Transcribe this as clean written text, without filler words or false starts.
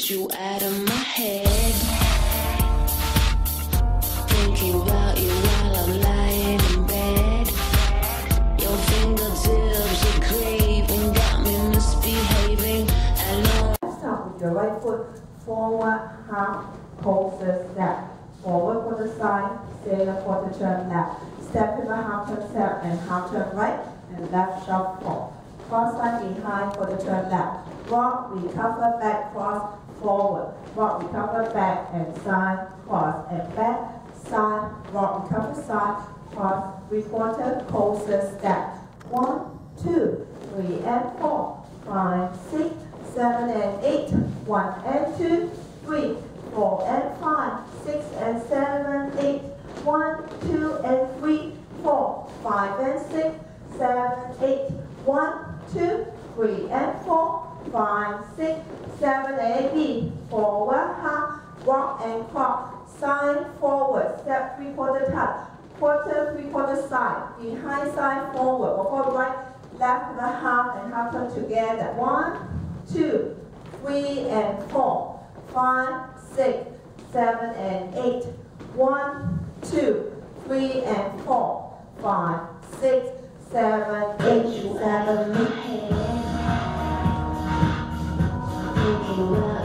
put you out of my head. Thinking about you while I'm lying in bed. Your fingertips, your craving got me misbehaving. Let's start with your right foot. Forward, half, pulses, step. Forward for the side, sailor for the turn left. Step to the half turn step and half turn right and left sharp fall. Cross line behind for the turn left. Rock, recover, back, cross, forward. Rock, recover, back and side, cross and back, side, rock, recover, side, cross, three-quarter, pulses, step. 1, 2, 3 and 4, 5, 6, 7 and 8, 1 and 2, 3, 4 and 5, 6 and 7, 8, 1, 2 and 3, 4, 5 and 6, 7, 8, 1, 2, 3 and 4, 5, 6, 7 and 8, forward half, rock and cross, side forward, step three-quarter touch, quarter three-quarter side, behind side forward, or right, left the half and half turn together, 1, 2, 3 and 4, 5, 6, 7 and 8. 1, 2, 3 and 4, 5, 6, 7, 8. You out of my head.